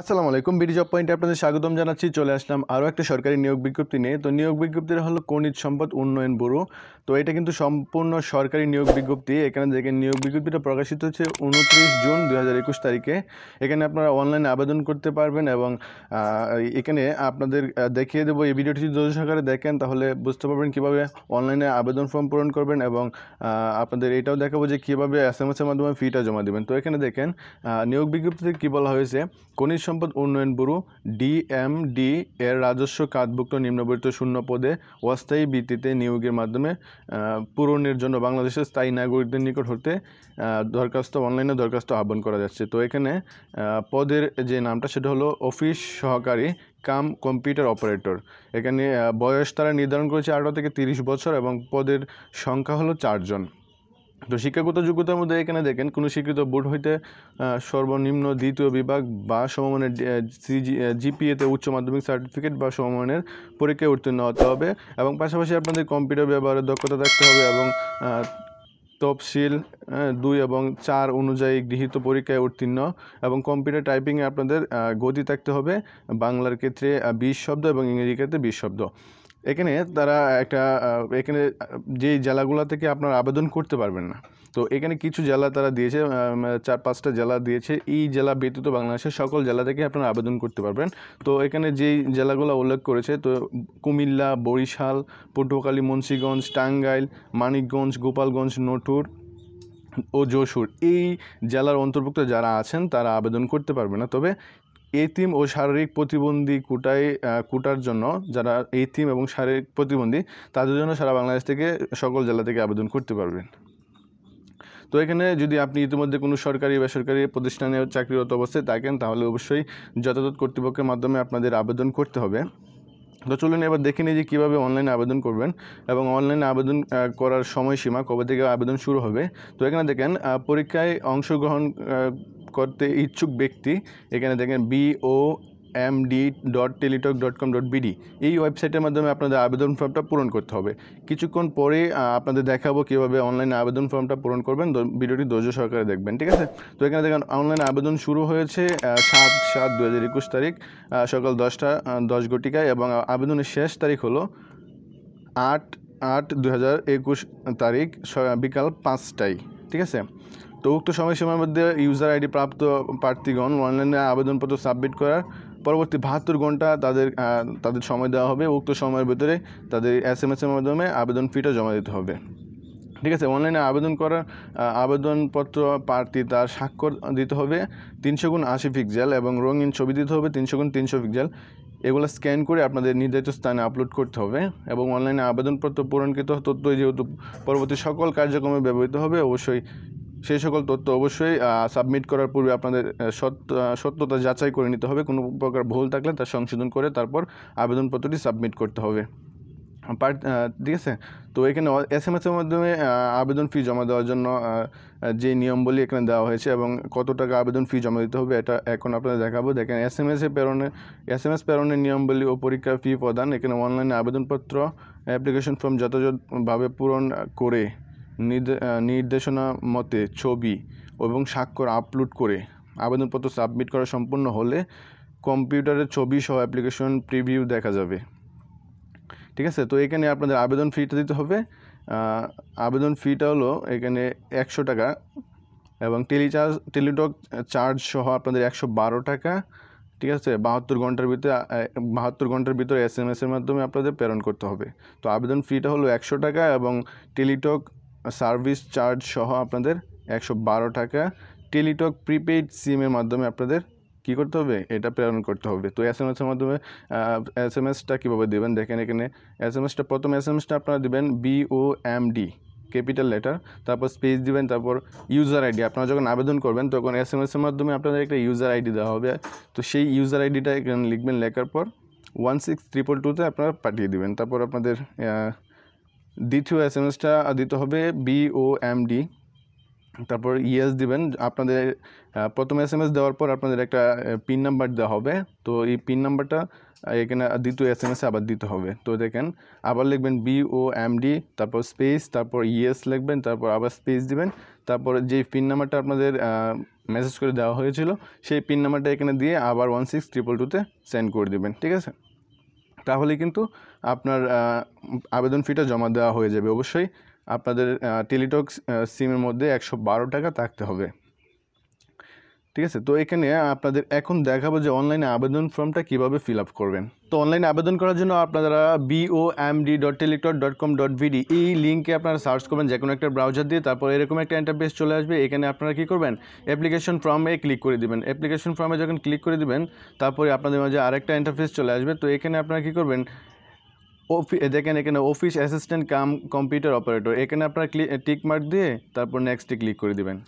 আসসালামু আলাইকুম BD job পয়েন্টে আপনাদের স্বাগতম জানাচ্ছি। চলে আসলাম আরও একটা সরকারি নিয়োগ বিজ্ঞপ্তি নিয়ে। তো নিয়োগ বিজ্ঞপ্তিটা হলো খনিজ সম্পদ উন্নয়ন ব্যুরো। তো এটা কিন্তু সম্পূর্ণ সরকারি নিয়োগ বিজ্ঞপ্তি। এখানে দেখেন নিয়োগ বিজ্ঞপ্তিটা প্রকাশিত হচ্ছে 29 জুন 2021 তারিখে। এখানে আপনারা অনলাইনে আবেদন করতে পারবেন এবং এখানে আপনাদের দেখিয়ে দেবো। এই ভিডিওটি যদি ধৈর্য সহকারে দেখেন তাহলে বুঝতে পারবেন কীভাবে অনলাইনে আবেদন ফর্ম পূরণ করবেন এবং আপনাদের এটাও দেখাবো যে কীভাবে SMS-এর মাধ্যমে ফিটা জমা দেবেন। তো এখানে দেখেন নিয়োগ বিজ্ঞপ্তিতে কী বলা হয়েছে। খনিজ সম্পদ উন্নয়ন ব্যুরো DMD এর রাজস্ব খাতভুক্ত নিম্নবর্ণিত শূন্য পদে অস্থায়ী ভিত্তিতে নিয়োগের মাধ্যমে পূরণের জন্য বাংলাদেশের স্থায়ী নাগরিকদের নিকট হতে অনলাইনে দরখাস্ত আহ্বান করা যাচ্ছে। তো এখানে পদের যে নামটা সেটা হলো অফিস সহকারী কাম কম্পিউটার অপারেটর। এখানে বয়স তারা নির্ধারণ করেছে 18 থেকে 30 বছর এবং পদের সংখ্যা হলো 4 জন। তো শিক্ষাগত যোগ্যতার মধ্যে এখানে দেখেন কোনো স্বীকৃত বোর্ড হইতে সর্বনিম্ন 2য় বিভাগ বা সমমানের GPA-তে উচ্চ মাধ্যমিক সার্টিফিকেট বা সমমানের পরীক্ষায় উত্তীর্ণ হতে হবে এবং পাশাপাশি আপনাদের কম্পিউটার ব্যবহারের দক্ষতা থাকতে হবে এবং তফসিল 2 এবং 4 অনুযায়ী গৃহীত পরীক্ষায় উত্তীর্ণ এবং কম্পিউটার টাইপিংয়ে আপনাদের গতি থাকতে হবে। বাংলার ক্ষেত্রে 20 শব্দ এবং ইংরেজির ক্ষেত্রে 20 শব্দ। এখানে তারা এখানে যেই জেলাগুলো থেকে আপনারা আবেদন করতে পারবেন না। তো এখানে কিছু জেলা তারা দিয়েছে, 4-5টা জেলা দিয়েছে। এই জেলা ব্যতীত বাংলাদেশের সকল জেলা থেকে আপনারা আবেদন করতে পারবেন। তো এখানে যেই জেলাগুলো উল্লেখ করেছে, তো কুমিল্লা, বরিশাল, পটুয়াখালী, মুন্সিগঞ্জ, টাঙ্গাইল, মানিকগঞ্জ, গোপালগঞ্জ, নটুর ও যশোর, এই জেলার অন্তর্ভুক্ত যারা আছেন তারা আবেদন করতে পারবে না। তবে এতিম ও শারীরিক প্রতিবন্ধী কোটার জন্য যারা এতিম এবং শারীরিক প্রতিবন্ধী তাদের জন্য সারা বাংলাদেশ থেকে সকল জেলা থেকে আবেদন করতে পারবেন। তো এখানে যদি আপনি ইতিমধ্যে কোনো সরকারি বেসরকারি প্রতিষ্ঠানে চাকরিরত অবস্থায় থাকেন তাহলে অবশ্যই যথাযথ কর্তৃপক্ষের মাধ্যমে আপনাদের আবেদন করতে হবে। তো চলুন এবার দেখে নিই যে কীভাবে অনলাইনে আবেদন করবেন এবং অনলাইনে আবেদন করার সময়সীমা, কবে থেকে আবেদন শুরু হবে। তো এখানে দেখেন পরীক্ষায় অংশগ্রহণ করতে ইচ্ছুক ব্যক্তি, এখানে দেখেন BOMD.teletalk.com.bd এই ওয়েবসাইটের মাধ্যমে আপনাদের আবেদন ফর্মটা পূরণ করতে হবে। কিছুক্ষণ পরে আপনাদের দেখাবো কীভাবে অনলাইনে আবেদন ফর্মটা পূরণ করবেন। ভিডিওটি ধৈর্য সহকারে দেখবেন, ঠিক আছে। তো এখানে দেখেন অনলাইন আবেদন শুরু হয়েছে 7/7/2021 তারিখ সকাল 10:10 এবং আবেদনের শেষ তারিখ হলো 8/8/2021 তারিখ বিকাল 5টায়, ঠিক আছে। তো উক্ত সময়সীমার মধ্যে ইউজার আইডি প্রাপ্ত প্রার্থীগণ অনলাইনে আবেদনপত্র সাবমিট করার পরবর্তী 72 ঘন্টা তাদের সময় দেওয়া হবে। উক্ত সময়ের ভিতরে তাদের SMS-এর মাধ্যমে আবেদন ফিটা জমা দিতে হবে, ঠিক আছে। অনলাইনে আবেদন করার আবেদনপত্র প্রার্থী তার স্বাক্ষর দিতে হবে 300x80 পিক্সেল এবং রঙিন ছবি দিতে হবে 300x300 পিক্সেল। এগুলো স্ক্যান করে আপনাদের নির্ধারিত স্থানে আপলোড করতে হবে এবং অনলাইনে আবেদনপত্র পূরণকৃত তথ্য যেহেতু পরবর্তী সকল কার্যক্রমে ব্যবহৃত হবে, অবশ্যই সেই সকল তথ্য অবশ্যই সাবমিট করার পূর্বে আপনাদের সত্যতা যাচাই করে নিতে হবে। কোনো প্রকার ভুল থাকলে তা সংশোধন করে তারপর আবেদনপত্রটি সাবমিট করতে হবে, ঠিক আছে। তো এখানে SMS-এর মাধ্যমে আবেদন ফি জমা দেওয়ার জন্য যে নিয়মগুলি এখানে দেওয়া হয়েছে এবং কত টাকা আবেদন ফি জমা দিতে হবে এটা এখন আপনাদের দেখাবো। দেখেন SMS প্রেরণের নিয়মগুলি ও পরীক্ষার ফি প্রদান। এখানে অনলাইনে আবেদনপত্র অ্যাপ্লিকেশন ফর্ম যথাযথভাবে পূরণ করে নির্দেশনা মতে ছবি এবং স্বাক্ষর আপলোড করে আবেদনপত্র সাবমিট করা সম্পূর্ণ হলে কম্পিউটারের ছবি সহ অ্যাপ্লিকেশন প্রিভিউ দেখা যাবে, ঠিক আছে। তো এখানে আপনাদের আবেদন ফিটা দিতে হবে। আবেদন ফিটা হলো এখানে 100 টাকা এবং টেলিটক চার্জ সহ আপনাদের 112 টাকা, ঠিক আছে। 72 ঘন্টার ভিতরে SMS-এর মাধ্যমে আপনাদের প্রেরণ করতে হবে। তো আবেদন ফিটা হলো 100 টাকা এবং টেলিটক সার্ভিস চার্জ সহ আপনাদের 112 টাকা। টেলিটক প্রিপেইড সিমের মাধ্যমে আপনাদের কী করতে হবে, এটা প্রেরণ করতে হবে। তো SMS-এর মাধ্যমে SMS-টা কীভাবে দেবেন দেখেন। এখানে SMS-টা প্রথম SMS-টা আপনারা দেবেন BOMD ক্যাপিটাল লেটার, তারপর স্পেস দিবেন, তারপর ইউজার আইডি। আপনারা যখন আবেদন করবেন তখন SMS-এর মাধ্যমে আপনাদের একটা ইউজার আইডি দেওয়া হবে। তো সেই ইউজার আইডিটা এখানে লিখবেন, লেখার পর 16222-তে আপনারা পাঠিয়ে দেবেন। তারপর আপনাদের দ্বিতীয় SMS-টা দিতে হবে BOMD, তারপর ইয়েস দিবেন। আপনাদের প্রথম SMS দেওয়ার পর আপনাদের একটা পিন নাম্বার দেওয়া হবে। তো এই পিন নাম্বারটা এখানে দ্বিতীয় SMS-এ আবার দিতে হবে। তো দেখেন আবার লিখবেন BOMD, তারপর স্পেস, তারপর ইয়েস লিখবেন, তারপর আবার স্পেস দিবেন, তারপর যে পিন নাম্বারটা আপনাদের মেসেজ করে দেওয়া হয়েছিল সেই পিন নাম্বারটা এখানে দিয়ে আবার 16222 তে সেন্ড করে দিবেন। ঠিক আছে, তাহলে কিন্তু আপনার আবেদন ফিটা জমা দেওয়া হয়ে যাবে। অবশ্যই আপনাদের টেলিটক সিমের মধ্যে 112 টাকা থাকতে হবে। ঠিক আছে, তো এখানে আপনাদের এখন দেখাবো যে অনলাইনে আবেদন ফর্মটা কীভাবে ফিল আপ করবেন। তো অনলাইনে আবেদন করার জন্য আপনারা BOMD.teletort.com.bd এই লিঙ্কে আপনারা সার্চ করবেন যে কোনো একটা ব্রাউজার দিয়ে। তারপর এরকম একটা ইন্টারফেস চলে আসবে, এখানে আপনারা কী করবেন অ্যাপ্লিকেশন ফর্মে ক্লিক করে দেবেন। অ্যাপ্লিকেশন ফর্মে যখন ক্লিক করে দেবেন তারপরে আপনাদের মাঝে আরেকটা ইন্টারফেস চলে আসবে। তো এখানে আপনারা কী করবেন দেখেন এখানে office assistant cum computer operator, এখানে আপনারা টিক মার্ক দিয়ে তারপর নেক্সটে ক্লিক করে দেবেন।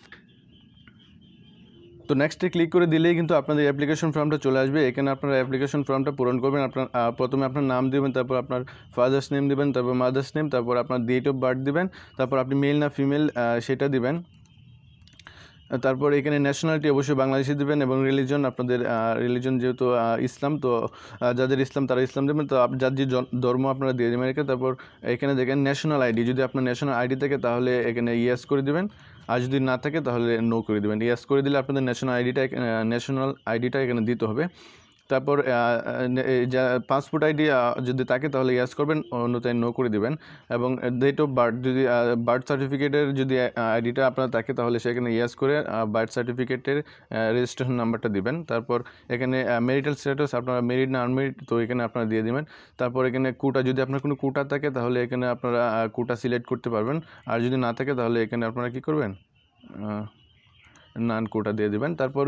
তো নেক্সটে ক্লিক করে দিলেই কিন্তু আপনাদের অ্যাপ্লিকেশন ফর্মটা চলে আসবে। এখানে আপনারা অ্যাপ্লিকেশন ফর্মটা পূরণ করবেন। আপনার প্রথমে আপনার নাম দেবেন, তারপর আপনার ফাদার্স নেম দেবেন, তারপর মাদার্স নেম, তারপর আপনার ডেট অফ বার্থ দেবেন, তারপর আপনি মেল না ফিমেল সেটা দেবেন। তারপর এখানে ন্যাশনালিটি অবশ্যই বাংলাদেশি দেবেন এবং রিলিজন, আপনাদের রিলিজন যেহেতু ইসলাম, তো যাদের ইসলাম তারা ইসলাম দেবেন, তো যার যে ধর্ম আপনারা দিয়ে দেবেন এখানে। তারপর এখানে দেখেন ন্যাশনাল আইডি, যদি আপনার ন্যাশনাল আইডি থাকে তাহলে এখানে ইয়েস করে দেবেন, আর যদি না থাকে তাহলে নো করে দেবেন। ইয়েস করে দিলে আপনাদের ন্যাশনাল আইডিটা এখানে দিতে হবে। তারপর পাসপোর্ট আইডি যদি থাকে তাহলে ইয়েস করবেন, অন্যথায় নো করে দেবেন। এবং ডেট অফ বার্থ, যদি বার্থ সার্টিফিকেটের যদি আইডিটা আপনার থাকে তাহলে সেখানে ইয়েস করে বার্থ সার্টিফিকেটের রেজিস্ট্রেশন নাম্বারটা দিবেন। তারপর এখানে মেরিটাল স্ট্যাটাস, আপনারা মেরিড না আনমেরিড তো এখানে আপনারা দিয়ে দেবেন। তারপর এখানে কোটা, যদি আপনার কোনো কোটা থাকে তাহলে এখানে আপনারা কোটা সিলেক্ট করতে পারবেন, আর যদি না থাকে তাহলে এখানে আপনারা কী করবেন নান কোটা দিয়ে দেবেন। তারপর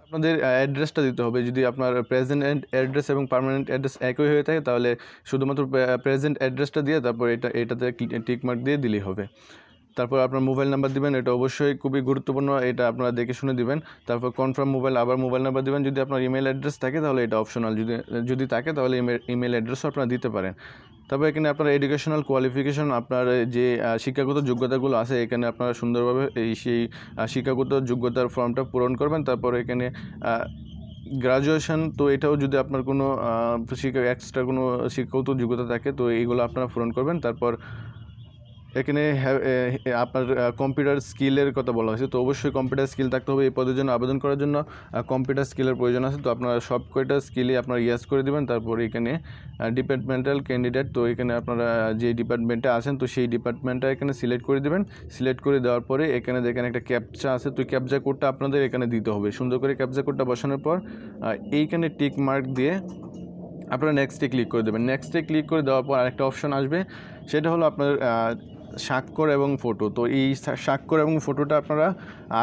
আপনাদের অ্যাড্রেসটা দিতে হবে, যদি আপনার প্রেজেন্ট অ্যাড্রেস এবং পার্মানেন্ট অ্যাড্রেস একই হয়ে থাকে তাহলে শুধুমাত্র প্রেজেন্ট অ্যাড্রেসটা দিয়ে তারপর এটাতে টিকমার্ক দিয়ে দিলেই হবে। তারপর আপনার মোবাইল নাম্বার দিবেন, এটা অবশ্যই খুবই গুরুত্বপূর্ণ, এটা আপনারা দেখে শুনে দিবেন। তারপর কনফার্ম মোবাইল, আবার মোবাইল নাম্বার দিবেন। যদি আপনার ইমেল অ্যাড্রেস থাকে তাহলে এটা অপশনাল, যদি থাকে তাহলে ইমেল অ্যাড্রেসও আপনারা দিতে পারেন। তারপর এখানে আপনার এডুকেশনাল কোয়ালিফিকেশন, আপনার যে শিক্ষাগত যোগ্যতাগুলো আছে এখানে আপনারা সুন্দরভাবে সেই শিক্ষাগত যোগ্যতার ফর্মটা পূরণ করবেন। তারপর এখানে গ্রাজুয়েশন, তো এটাও যদি আপনার কোনো এক্সট্রা কোনো শিক্ষাগত যোগ্যতা থাকে তো এইগুলো আপনারা পূরণ করবেন। তারপর এখানে আপনার কম্পিউটার স্কিলের কথা বলা হয়েছে, তো অবশ্যই কম্পিউটার স্কিল থাকতে হবে। এই পদের জন্য আবেদন করার জন্য কম্পিউটার স্কিলের প্রয়োজন আছে, তো আপনারা সব কয়টা স্কিলই আপনারা ইয়েস করে দেবেন। তারপর এখানে ডিপার্টমেন্টাল ক্যান্ডিডেট, তো এখানে আপনারা যে ডিপার্টমেন্টে আছেন তো সেই ডিপার্টমেন্টটা এখানে সিলেক্ট করে দেবেন। সিলেক্ট করে দেওয়ার পরে এখানে দেখেন একটা ক্যাপচা আছে, তো ক্যাপচা কোডটা আপনাদের এখানে দিতে হবে। সুন্দর করে ক্যাপচা কোডটা বসানোর পর এইখানে টিক মার্ক দিয়ে আপনারা নেক্সটে ক্লিক করে দেবেন। নেক্সটে ক্লিক করে দেওয়ার পর আরেকটা অপশন আসবে, সেটা হলো আপনার স্বাক্ষর এবং ফটো। তো এই স্বাক্ষর এবং ফটোটা আপনারা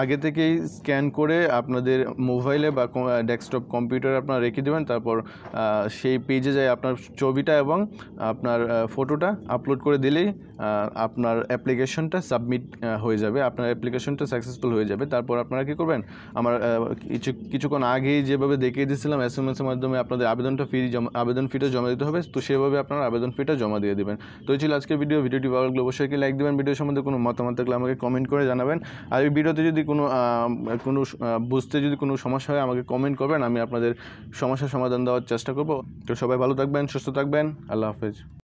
আগে থেকেই স্ক্যান করে আপনাদের মোবাইলে বা ডেস্কটপ কম্পিউটারে আপনারা রেখে দেবেন। তারপর সেই পেজে যায় আপনার ছবিটা এবং আপনার ফটোটা আপলোড করে দিলেই আপনার অ্যাপ্লিকেশনটা সাবমিট হয়ে যাবে, আপনার অ্যাপ্লিকেশনটা সাকসেসফুল হয়ে যাবে। তারপর আপনারা কী করবেন, আমার কিছুক্ষণ আগেই যেভাবে দেখিয়ে দিয়েছিলাম SMS-এর মাধ্যমে আপনাদের আবেদন ফিটা জমা দিতে হবে, তো সেভাবে আপনারা আবেদন ফিটা জমা দিয়ে দেবেন। তো এই ছিল আজকের ভিডিওটি ভালো লাগলে অবশ্যই লাইক দেবেন। ভিডিও সম্বন্ধে কোনো মতামত থাকলে আমাকে কমেন্ট করে জানাবেন। আর এই ভিডিওতে যদি কোনো বুঝতে যদি কোনো সমস্যা হয় আমাকে কমেন্ট করবেন, আমি আপনাদের সমস্যার সমাধান দেওয়ার চেষ্টা করব। তো সবাই ভালো থাকবেন, সুস্থ থাকবেন, আল্লাহ হাফেজ।